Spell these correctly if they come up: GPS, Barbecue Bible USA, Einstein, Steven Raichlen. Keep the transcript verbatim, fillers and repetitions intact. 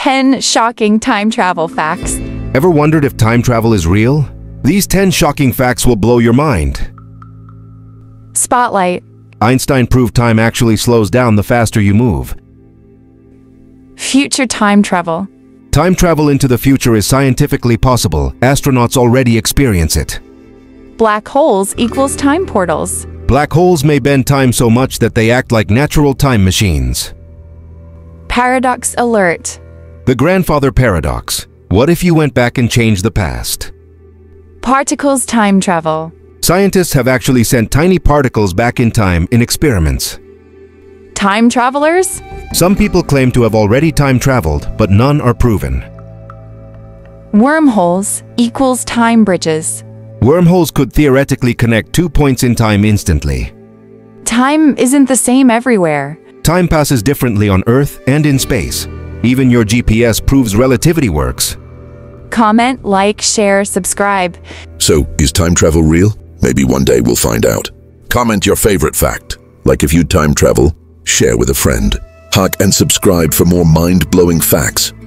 ten shocking time travel facts. Ever wondered if time travel is real? These ten shocking facts will blow your mind. Spotlight. Einstein proved time actually slows down the faster you move. Future time travel. Time travel into the future is scientifically possible. Astronauts already experience it. Black holes equals time portals. Black holes may bend time so much that they act like natural time machines. Paradox alert. The grandfather paradox. What if you went back and changed the past? Particles time travel. Scientists have actually sent tiny particles back in time in experiments. Time travelers? Some people claim to have already time traveled, but none are proven. Wormholes equals time bridges. Wormholes could theoretically connect two points in time instantly. Time isn't the same everywhere. Time passes differently on Earth and in space. Even your G P S proves relativity works. Comment, like, share, subscribe. So, is time travel real? Maybe one day we'll find out. Comment your favorite fact. Like if you time travel, share with a friend. Hug and subscribe for more mind-blowing facts.